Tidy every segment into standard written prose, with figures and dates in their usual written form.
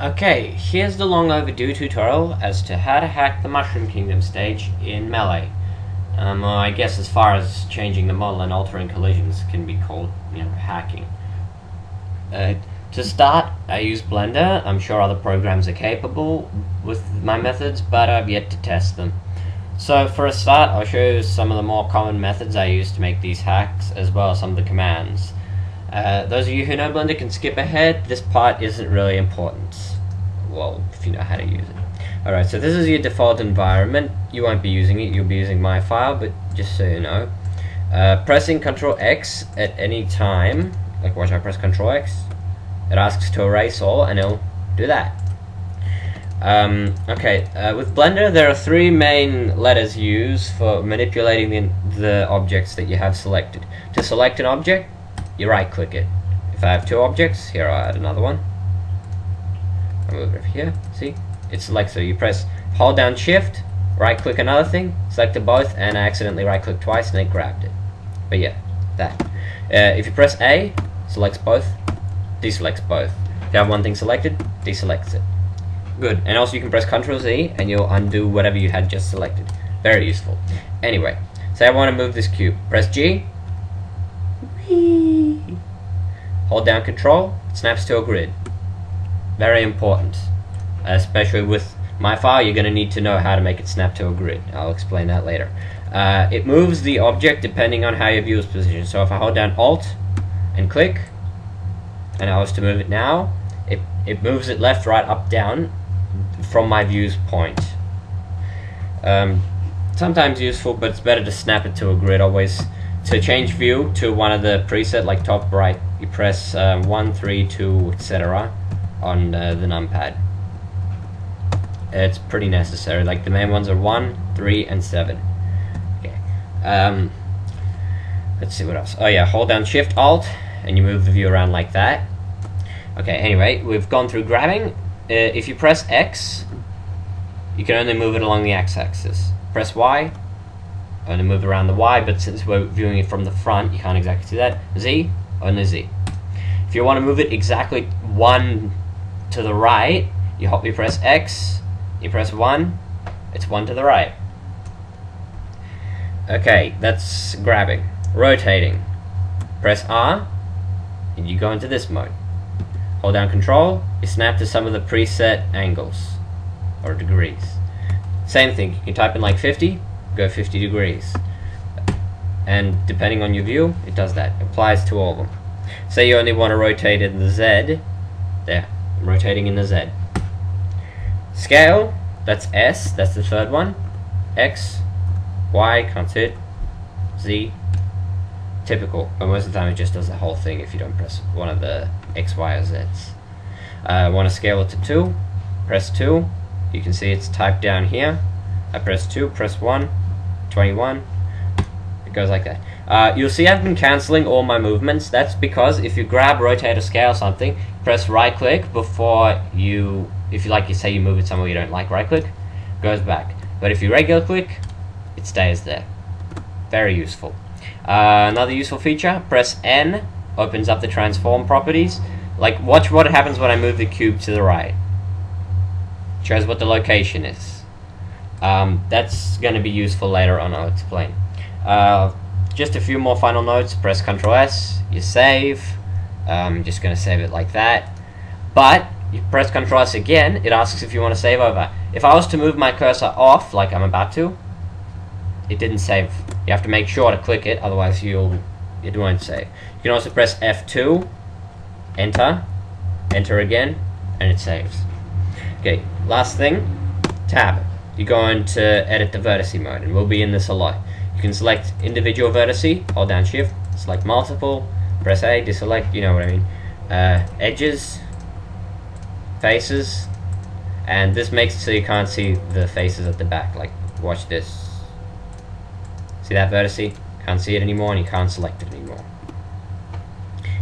Okay, here's the long overdue tutorial as to how to hack the Mushroom Kingdom stage in Melee. I guess as far as changing the model and altering collisions can be called, hacking. To start, I use Blender. I'm sure other programs are capable with my methods, but I've yet to test them. So for a start, I'll show you some of the more common methods I use to make these hacks, as well as some of the commands. Those of you who know Blender can skip ahead. This part isn't really important. Well, if you know how to use it. Alright, so this is your default environment. You won't be using it, you'll be using my file, but just so you know. Pressing Ctrl X at any time, like watch I press Ctrl X, it asks to erase all, and it'll do that. With Blender there are three main letters you use for manipulating the objects that you have selected. To select an object, you right click it. If I have two objects, here I'll add another one. I'll move it over here, see? It selects, so you press, hold down shift, right click another thing, select them both, and I accidentally right clicked twice and it grabbed it. But yeah, that. If you press A, selects both, deselects both. If you have one thing selected, deselects it. Good, and also you can press Ctrl Z and you'll undo whatever you had just selected. Very useful. Anyway, say I want to move this cube. Press G. Whee. Hold down Control, it snaps to a grid. Very important. Especially with my file, you're going to need to know how to make it snap to a grid. I'll explain that later. It moves the object depending on how your view is positioned. So if I hold down Alt and click, and I was to move it now, it moves it left, right, up, down from my view's point. Sometimes useful, but it's better to snap it to a grid always. To change view to one of the preset, like top right, you press 1, 3, 2, etc. on the numpad. It's pretty necessary, like the main ones are 1, 3, and 7. Okay. Let's see what else. Oh yeah, hold down Shift, Alt, and you move the view around like that. Okay, anyway, we've gone through grabbing. If you press X, you can only move it along the x-axis. Press Y, only move around the Y, but since we're viewing it from the front, you can't exactly see that. Z, only Z. If you want to move it exactly one to the right, you press X, you press 1, it's 1 to the right. Okay, that's grabbing. Rotating. Press R, and you go into this mode. Hold down Control, you snap to some of the preset angles, or degrees. Same thing, you can type in like 50, go 50 degrees. And depending on your view, it does that. It applies to all of them. Say you only want to rotate in the Z, there, I'm rotating in the Z. Scale, that's S, that's the third one. X, Y, can't see it, Z. Typical, but most of the time it just does the whole thing if you don't press one of the X, Y, or Z's. I want to scale it to 2, press 2, you can see it's typed down here. I press 2, press 1, 21, it goes like that. You'll see I've been cancelling all my movements. That's because if you grab, rotate, or scale something, press right click before you, if you like, you say you move it somewhere you don't like, right click, goes back. But if you regular click, it stays there. Very useful. Another useful feature, press N, opens up the transform properties. Like, watch what happens when I move the cube to the right. It shows what the location is. That's going to be useful later on, I'll explain. Just a few more final notes, press Ctrl S, you save. I'm just going to save it like that. But, you press Ctrl S again, it asks if you want to save over. If I was to move my cursor off, like I'm about to, it didn't save. You have to make sure to click it, otherwise it won't save. You can also press F2, enter, enter again, and it saves. Okay, last thing, tab. You go into edit the vertice mode, and we'll be in this a lot. You can select individual vertice, hold down shift, select multiple, press A, deselect, you know what I mean. Edges, faces, and this makes it so you can't see the faces at the back, like watch this. See that vertice? Can't see it anymore and you can't select it anymore.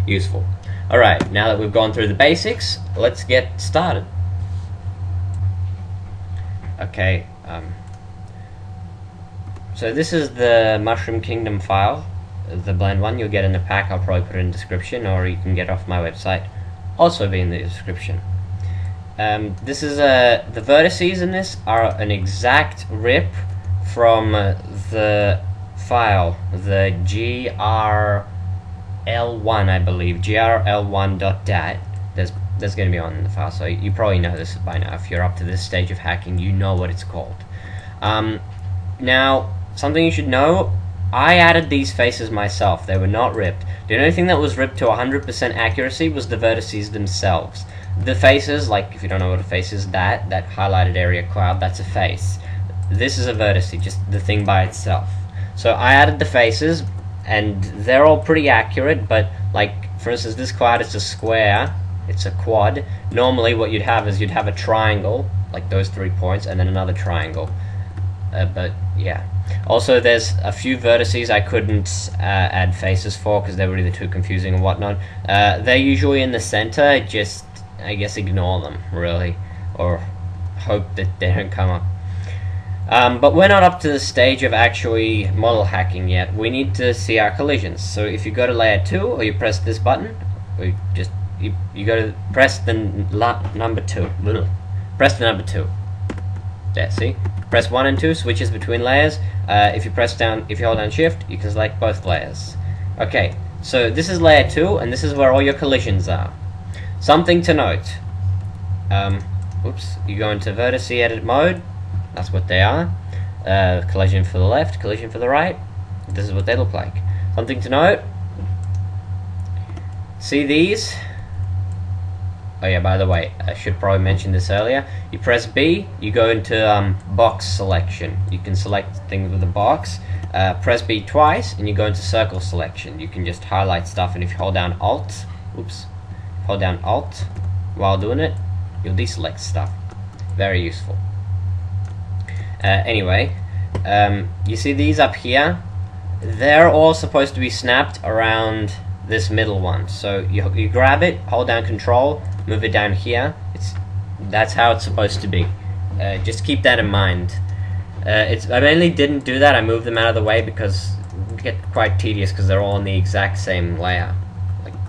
Useful. Alright, now that we've gone through the basics, let's get started. Okay, so this is the Mushroom Kingdom file, the blend one you'll get in the pack. I'll probably put it in the description, or you can get it off my website, also be in the description. This is the vertices in this are an exact rip from the file, the grl1, I believe, grl1.dat. That's going to be on in the file, so you probably know this by now. If you're up to this stage of hacking, you know what it's called. Now, something you should know, I added these faces myself. They were not ripped. The only thing that was ripped to 100% accuracy was the vertices themselves. The faces, like, if you don't know what a face is, that highlighted area cloud, that's a face. This is a vertice, just the thing by itself. So I added the faces, and they're all pretty accurate, but, like, for instance, this cloud is a square, it's a quad. Normally what you'd have is you'd have a triangle, like those 3 points, and then another triangle. But, yeah. Also, there's a few vertices I couldn't add faces for because they were either too confusing and whatnot. They're usually in the center, just, I guess, ignore them, really. Or hope that they don't come up. But we're not up to the stage of actually model hacking yet. We need to see our collisions. So if you go to layer 2, or you press this button, or you just, you go to press the number 2. Press the number 2. There, see? Press 1 and 2 switches between layers. If you hold down shift, you can select both layers. Okay, so this is layer 2, and this is where all your collisions are. Something to note. You go into vertice edit mode. That's what they are. Collision for the left, collision for the right. This is what they look like. Something to note. See these? Oh yeah, by the way, I should probably mention this earlier. You press B, you go into box selection. You can select things with a box. Press B twice, and you go into circle selection. You can just highlight stuff, and if you hold down Alt, hold down Alt while doing it, you'll deselect stuff. Very useful. Anyway, you see these up here? They're all supposed to be snapped around this middle one. So you grab it, hold down Control, move it down here. That's how it's supposed to be. Just keep that in mind. I mainly didn't do that. I moved them out of the way because it would get quite tedious because they're all in the exact same layer.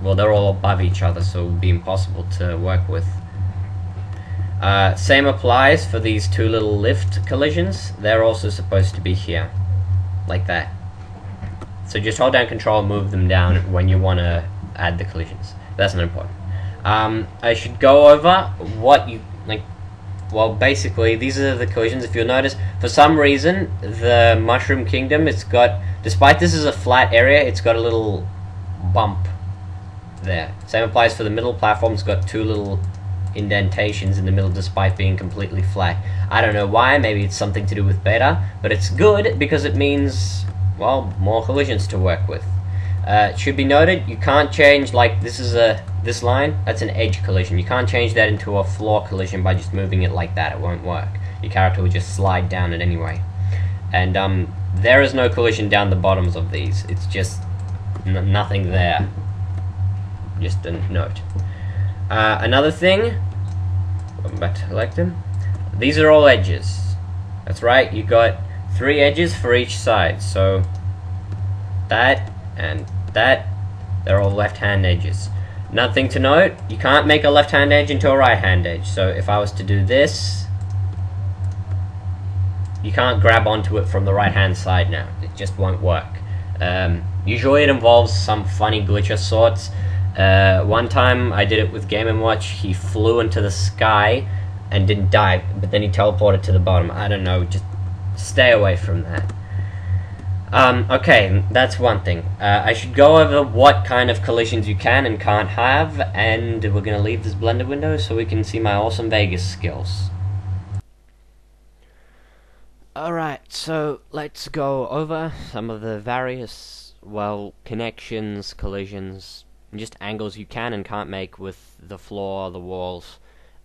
Well, they're all above each other, so it would be impossible to work with. Same applies for these two little lift collisions. They're also supposed to be here, like that. So just hold down Control and move them down when you want to add the collisions. That's not important. I should go over what you, well, basically, these are the collisions. If you'll notice, for some reason, the Mushroom Kingdom, it's got, despite this is a flat area, it's got a little bump there. Same applies for the middle platform. It's got two little indentations in the middle despite being completely flat. I don't know why. Maybe it's something to do with beta, but it's good because it means, well, more collisions to work with. It should be noted, you can't change, like, this line, that's an edge collision. You can't change that into a floor collision by just moving it like that. It won't work. Your character will just slide down it anyway. And there is no collision down the bottoms of these. It's just nothing there. Just a note. Another thing, I'm about to select them. These are all edges. That's right, you got 3 edges for each side, so that and that, they're all left-hand edges. Another thing to note, you can't make a left-hand edge into a right-hand edge, so if I was to do this, you can't grab onto it from the right-hand side now. It just won't work. Usually it involves some funny glitch of sorts. One time I did it with Game & Watch. He flew into the sky and didn't dive, but then he teleported to the bottom. I don't know, just stay away from that. Okay, that's one thing. I should go over what kind of collisions you can and can't have, and we're going to leave this Blender window so we can see my awesome Vegas skills. Alright, so let's go over some of the various, well, connections, collisions, just angles you can and can't make with the floor, the walls,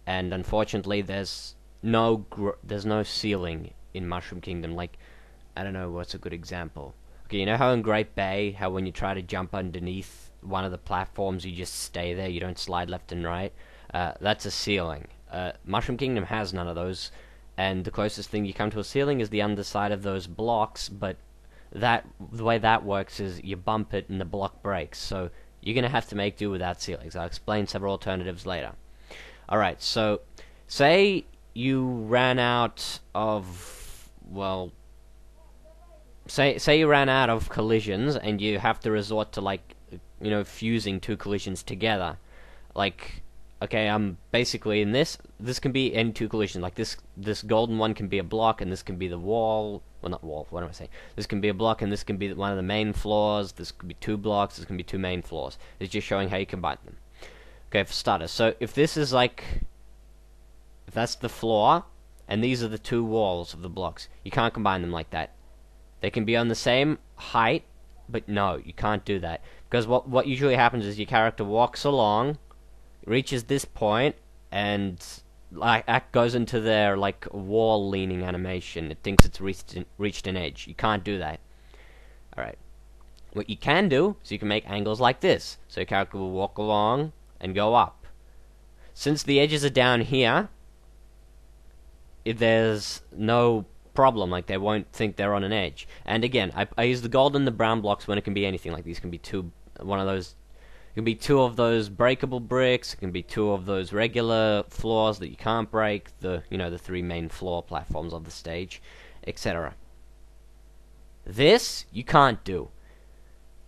and unfortunately there's no ceiling in Mushroom Kingdom. Like, I don't know what's a good example. Okay, you know how in Great Bay, how when you try to jump underneath one of the platforms, you just stay there, you don't slide left and right? That's a ceiling. Mushroom Kingdom has none of those, and the closest thing you come to a ceiling is the underside of those blocks, but the way that works is you bump it and the block breaks, so you're going to have to make do without ceilings. I'll explain several alternatives later. Alright, so Say you ran out of, well, say you ran out of collisions and you have to resort to, like, you know, fusing two collisions together. Like, okay, I'm basically in this can be any two collisions. Like this golden one can be a block and this can be the wall. Well, not wall, what am I saying? This can be a block and this can be one of the main floors. This could be two blocks, this can be two main floors. It's just showing how you combine them. Okay, for starters. So if this is like, if that's the floor and these are the two walls of the blocks, you can't combine them like that. They can be on the same height, but no, you can't do that. Because what usually happens is your character walks along, reaches this point, and like goes into their like wall leaning animation. It thinks it's reached an edge. You can't do that. All right. What you can do is you can make angles like this. So your character will walk along and go up. Since the edges are down here, there's no problem. Like, they won't think they're on an edge. And again, I use the gold and the brown blocks when it can be anything. Like, these can be it can be two of those breakable bricks. It can be two of those regular floors that you can't break. The, you know, the three main floor platforms of the stage, etc. This you can't do.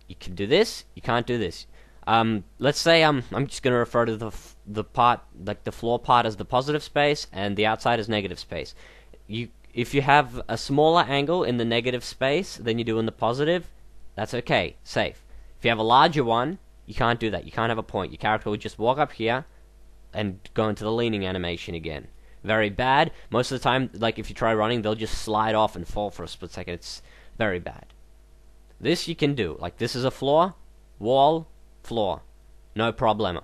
You can do this. You can't do this. Let's say I'm just going to refer to the part, like the floor part, as the positive space and the outside as negative space. If you have a smaller angle in the negative space than you do in the positive, that's okay, safe. If you have a larger one, you can't do that. You can't have a point. Your character will just walk up here and go into the leaning animation again. Very bad. Most of the time, like, if you try running, they'll just slide off and fall for a split second. It's very bad. This you can do. Like, this is a floor, wall, floor. No problema.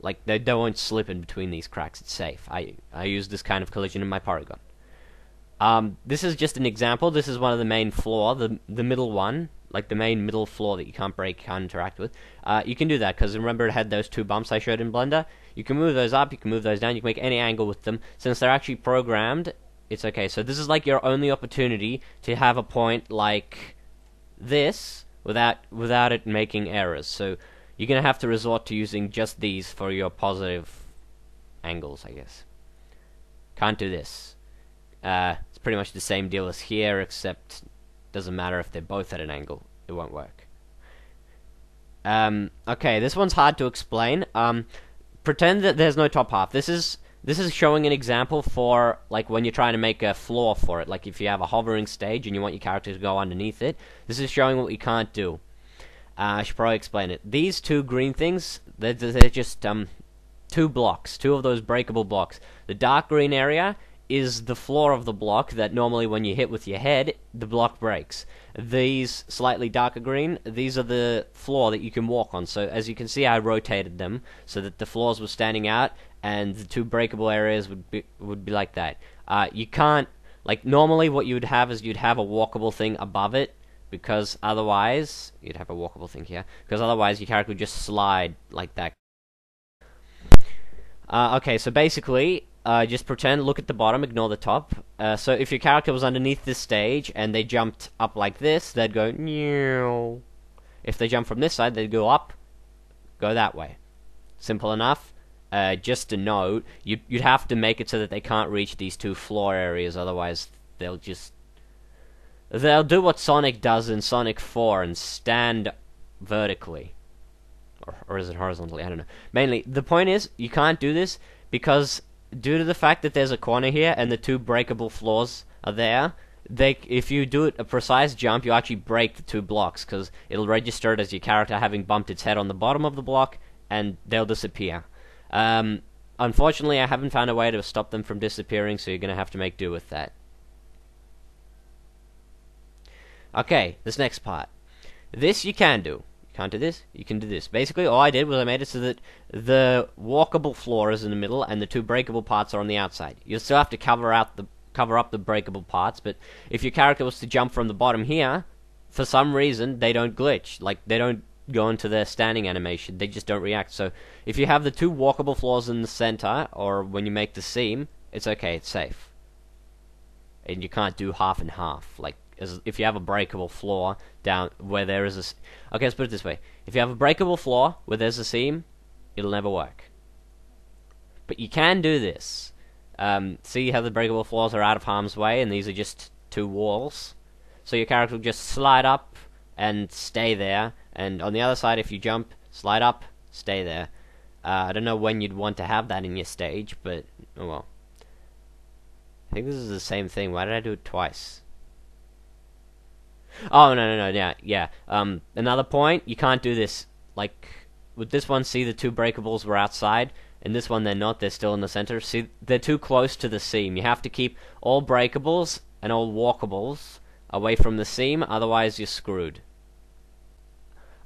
Like, they won't slip in between these cracks. It's safe. I use this kind of collision in my Porygon. This is just an example. This is one of the main floor, the middle one, like the main middle floor that you can't break, can't interact with. You can do that, because remember it had those two bumps I showed in Blender. You can move those up, you can move those down, you can make any angle with them. Since they're actually programmed, it's okay. So this is like your only opportunity to have a point like this without it making errors. So you're going to have to resort to using just these for your positive angles, I guess. Can't do this. It's pretty much the same deal as here, except doesn't matter if they're both at an angle. It won't work. Okay, this one's hard to explain. Pretend that there's no top half. This is showing an example for, like, when you're trying to make a floor for it. Like, if you have a hovering stage and you want your character to go underneath it, this is showing what you can't do. I should probably explain it. These two green things, they're just two blocks, two of those breakable blocks. The dark green area is the floor of the block that normally when you hit with your head, the block breaks. These slightly darker green, these are the floor that you can walk on. So as you can see, I rotated them so that the floors were standing out and the two breakable areas would be like that. You can't, like, normally what you would have is you'd have a walkable thing above it, because otherwise you'd have a walkable thing here, because otherwise your character would just slide like that. Okay, so basically, just pretend, look at the bottom, ignore the top. So if your character was underneath this stage and they jumped up like this, they'd go meow. If they jump from this side, they'd go up, go that way. Simple enough. Just a note, you'd have to make it so that they can't reach these two floor areas, otherwise they'll do what Sonic does in Sonic 4 and stand vertically. Or is it horizontally? I don't know. Mainly, the point is, you can't do this because, due to the fact that there's a corner here and the two breakable floors are there, if you do a precise jump, you actually break the two blocks, because it'll register it as your character having bumped its head on the bottom of the block, and they'll disappear. Unfortunately, I haven't found a way to stop them from disappearing, so you're going to have to make do with that. Okay, this next part. This you can do. Can't do this, you can do this. Basically, all I did was I made it so that the walkable floor is in the middle and the two breakable parts are on the outside. You'll still have to cover up the breakable parts, but if your character was to jump from the bottom here, for some reason they don't glitch. Like, they don't go into their standing animation, they just don't react. So if you have the two walkable floors in the center, or when you make the seam, it's okay, it's safe. And you can't do half and half, like, if you have a breakable floor down where there is a... Okay, let's put it this way. If you have a breakable floor where there's a seam, it'll never work. But you can do this. See how the breakable floors are out of harm's way, and these are just two walls. So your character will just slide up and stay there, and on the other side, if you jump, slide up, stay there. I don't know when you'd want to have that in your stage, but oh well. I think this is the same thing. Why did I do it twice? Oh, no, yeah. Another point, you can't do this. Like, with this one, see the two breakables were outside, and this one they're not, they're still in the center. See, they're too close to the seam. You have to keep all breakables and all walkables away from the seam, otherwise you're screwed.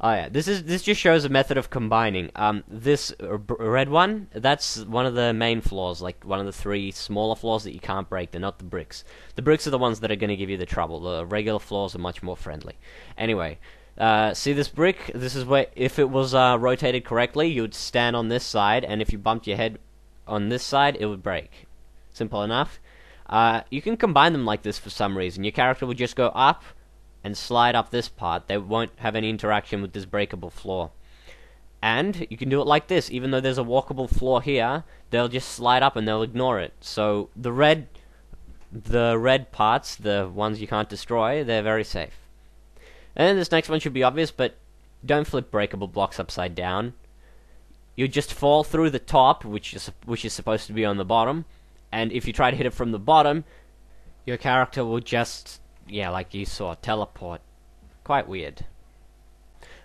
Oh yeah, this just shows a method of combining. This red one, that's one of the main floors, like one of the three smaller floors that you can't break. They're not the bricks. The bricks are the ones that are going to give you the trouble. The regular floors are much more friendly. Anyway, see this brick? This is where, if it was rotated correctly, you'd stand on this side, and if you bumped your head on this side, it would break. Simple enough. You can combine them like this for some reason. Your character would just go up and slide up this part. They won't have any interaction with this breakable floor. And you can do it like this. Even though there's a walkable floor here, they'll just slide up and they'll ignore it. So the red parts, the ones you can't destroy, they're very safe. And then this next one should be obvious, but don't flip breakable blocks upside down. You just fall through the top, which is supposed to be on the bottom, and if you try to hit it from the bottom, your character will just, yeah, like you saw, teleport. Quite weird.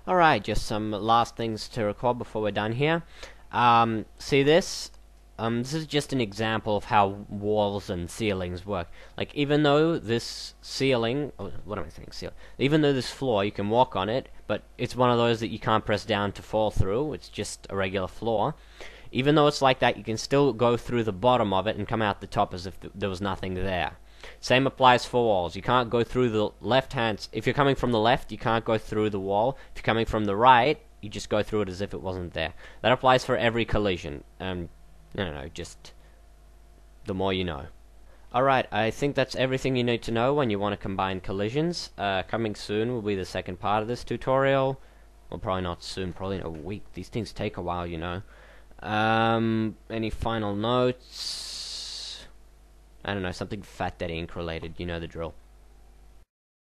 Alright, just some last things to record before we're done here. See this? This is just an example of how walls and ceilings work. Like, even though this ceiling... Oh, what am I saying? Ceiling. Even though this floor, you can walk on it, but it's one of those that you can't press down to fall through. It's just a regular floor. Even though it's like that, you can still go through the bottom of it and come out the top as if there was nothing there. Same applies for walls. You can't go through the left hand. If you're coming from the left, you can't go through the wall. If you're coming from the right, you just go through it as if it wasn't there. That applies for every collision. No, just the more you know. Alright, I think that's everything you need to know when you want to combine collisions. Coming soon will be the second part of this tutorial. Well, probably not soon, probably in a week. These things take a while, you know. Any final notes? I don't know, something Fat Daddy Inc. related, you know the drill.